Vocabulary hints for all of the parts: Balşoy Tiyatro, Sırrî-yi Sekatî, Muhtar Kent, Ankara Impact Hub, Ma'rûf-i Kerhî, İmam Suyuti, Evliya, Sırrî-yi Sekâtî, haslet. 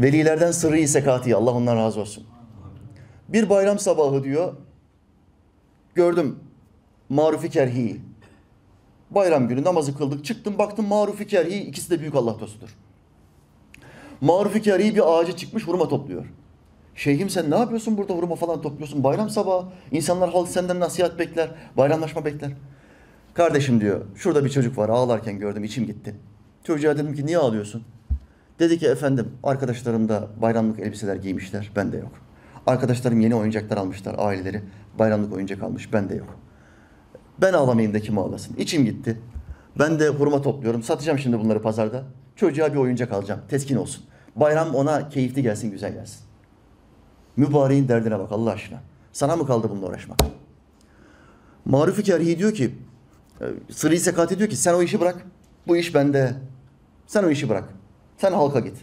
Velilerden Sırrî-yi Sekatî, Allah ondan razı olsun. Bir bayram sabahı diyor, gördüm Ma'rûf-i Kerhî. Bayram günü namazı kıldık, çıktım baktım Ma'rûf-i Kerhî, ikisi de büyük Allah dostudur. Ma'rûf-i Kerhî bir ağaca çıkmış hurma topluyor. Şeyhim sen ne yapıyorsun burada, hurma falan topluyorsun? Bayram sabahı, insanlar halk senden nasihat bekler, bayramlaşma bekler. Kardeşim diyor, şurada bir çocuk var, ağlarken gördüm, içim gitti. Çocuğa dedim ki niye ağlıyorsun? Dedi ki efendim arkadaşlarım da bayramlık elbiseler giymişler, bende yok. Arkadaşlarım yeni oyuncaklar almışlar, aileleri bayramlık oyuncak almış, bende yok. Ben ağlamayayım da kim ağlasın? İçim gitti. Ben de hurma topluyorum, satacağım şimdi bunları pazarda. Çocuğa bir oyuncak alacağım, teskin olsun. Bayram ona keyifli gelsin, güzel gelsin. Mübareğin derdine bak Allah aşkına. Sana mı kaldı bununla uğraşmak? Ma'rûf-i Kerhî diyor ki, Sırrî-i Sekatî diyor ki sen o işi bırak, bu iş bende. Sen o işi bırak. Sen halka git.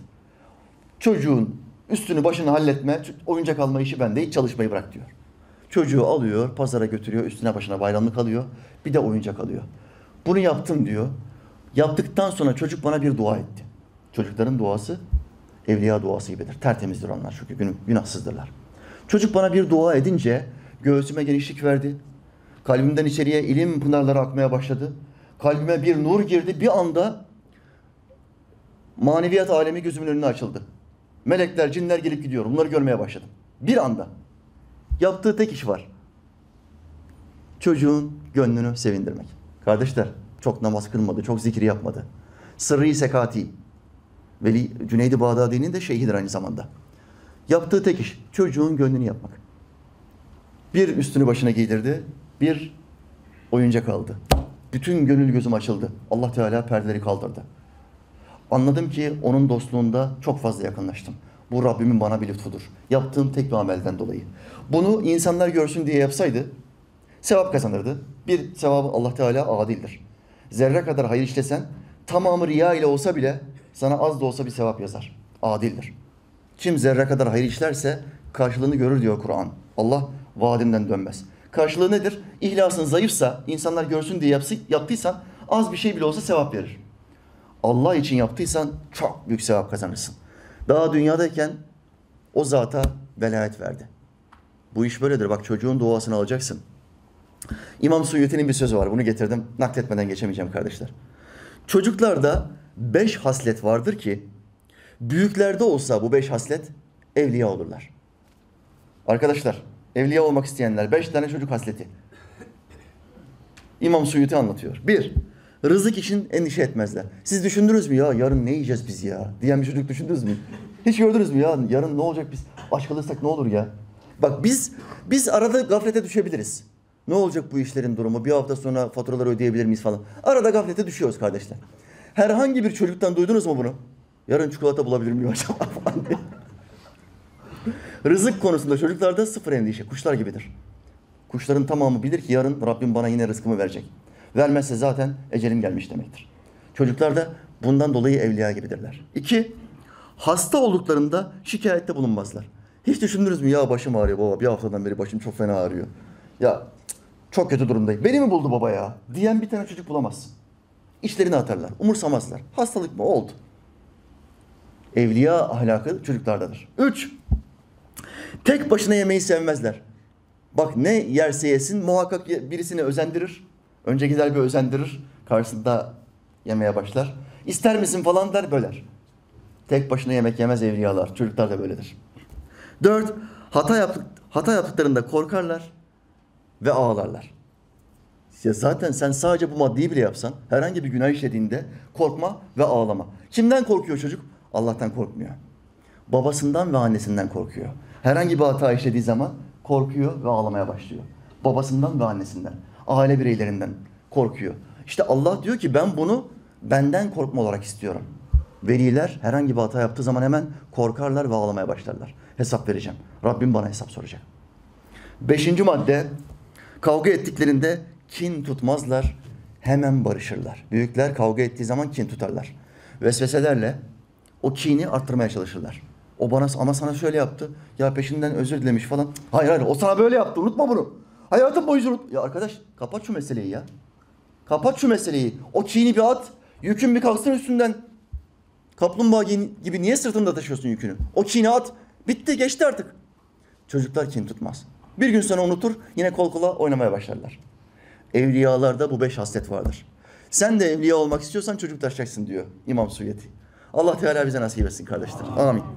Çocuğun üstünü başını halletme, oyuncak alma işi bende, hiç çalışmayı bırak diyor. Çocuğu alıyor, pazara götürüyor, üstüne başına bayramlık alıyor, bir de oyuncak alıyor. Bunu yaptım diyor. Yaptıktan sonra çocuk bana bir dua etti. Çocukların duası evliya duası gibidir. Tertemizdir onlar çünkü günahsızdırlar. Çocuk bana bir dua edince göğsüme genişlik verdi. Kalbimden içeriye ilim pınarları akmaya başladı. Kalbime bir nur girdi. Bir anda maneviyat alemi gözümün önüne açıldı. Melekler, cinler gelip gidiyor. Bunları görmeye başladım. Bir anda. Yaptığı tek iş var. Çocuğun gönlünü sevindirmek. Kardeşler, çok namaz kılmadı, çok zikir yapmadı. Sırrî-i Sekatî. Veli Cüneyd-i Bağdadi'nin de şeyhidir aynı zamanda. Yaptığı tek iş, çocuğun gönlünü yapmak. Bir üstünü başına giydirdi, bir oyuncak aldı. Bütün gönül gözüm açıldı. Allah Teala perdeleri kaldırdı. Anladım ki onun dostluğunda çok fazla yakınlaştım. Bu Rabbimin bana bir lütfudur. Yaptığım tek bir amelden dolayı. Bunu insanlar görsün diye yapsaydı sevap kazanırdı. Bir sevabı Allah Teala adildir. Zerre kadar hayır işlesen tamamı riya ile olsa bile sana az da olsa bir sevap yazar. Adildir. Kim zerre kadar hayır işlerse karşılığını görür diyor Kur'an. Allah vaadimden dönmez. Karşılığı nedir? İhlasın zayıfsa, insanlar görsün diye yaptıysan az bir şey bile olsa sevap verir. Allah için yaptıysan çok büyük sevap kazanırsın. Daha dünyadayken o zata velayet verdi. Bu iş böyledir. Bak çocuğun duasını alacaksın. İmam Suyuti'nin bir sözü var. Bunu getirdim. Nakletmeden geçemeyeceğim kardeşler. Çocuklarda 5 haslet vardır ki büyüklerde olsa bu 5 haslet evliya olurlar. Arkadaşlar evliya olmak isteyenler 5 tane çocuk hasleti. İmam Suyuti anlatıyor. 1. Rızık için endişe etmezler. Siz düşündünüz mü ya yarın ne yiyeceğiz biz ya diyen bir çocuk düşündünüz mü? Hiç gördünüz mü ya yarın ne olacak biz aç kalırsak ne olur ya? Bak biz arada gaflete düşebiliriz. Ne olacak bu işlerin durumu? Bir hafta sonra faturaları ödeyebilir miyiz falan? Arada gaflete düşüyoruz kardeşler. Herhangi bir çocuktan duydunuz mu bunu? Yarın çikolata bulabilir miyim acaba falan diye. Rızık konusunda çocuklarda 0 endişe. Kuşlar gibidir. Kuşların tamamı bilir ki yarın Rabbim bana yine rızkımı verecek. Vermezse zaten ecelim gelmiş demektir. Çocuklar da bundan dolayı evliya gibidirler. 2. Hasta olduklarında şikayette bulunmazlar. Hiç düşündünüz mü ya başım ağrıyor baba bir haftadan beri başım çok fena ağrıyor. Ya çok kötü durumdayım. Beni mi buldu baba ya? Diyen bir tane çocuk bulamazsın. İçlerini atarlar. Umursamazlar. Hastalık mı? Oldu. Evliya ahlakı çocuklardadır. 3. Tek başına yemeği sevmezler. Bak ne yerse yesin muhakkak birisini özendirir. Önce gider bir özendirir. Karşısında yemeye başlar. İster misin falan der böler. Tek başına yemek yemez evliyalar. Çocuklar da böyledir. 4. Hata yaptıklarında korkarlar ve ağlarlar. Ya zaten sen sadece bu maddeyi bile yapsan herhangi bir günah işlediğinde korkma ve ağlama. Kimden korkuyor çocuk? Allah'tan korkmuyor. Babasından ve annesinden korkuyor. Herhangi bir hata işlediği zaman korkuyor ve ağlamaya başlıyor. Babasından ve annesinden, aile bireylerinden korkuyor. İşte Allah diyor ki ben bunu benden korkma olarak istiyorum. Veliler herhangi bir hata yaptığı zaman hemen korkarlar ve ağlamaya başlarlar. Hesap vereceğim. Rabbim bana hesap soracak. 5. madde, kavga ettiklerinde kin tutmazlar, hemen barışırlar. Büyükler kavga ettiği zaman kin tutarlar. Vesveselerle o kini arttırmaya çalışırlar. O bana ama sana şöyle yaptı, ya peşinden özür dilemiş falan. Hayır o sana böyle yaptı, unutma bunu. Hayatım boyunca unut. Ya arkadaş kapat şu meseleyi ya. Kapat şu meseleyi. O kini bir at, yükün bir kalksın üstünden. Kaplumbağa gibi niye sırtında taşıyorsun yükünü? O kine at. Bitti, geçti artık. Çocuklar kin tutmaz. Bir gün sonra unutur, yine kol kola oynamaya başlarlar. Evliyalarda bu 5 haslet vardır. Sen de evliya olmak istiyorsan çocuk taşacaksın diyor İmam Suyuti. Allah Teala bize nasip etsin kardeşler. Amin.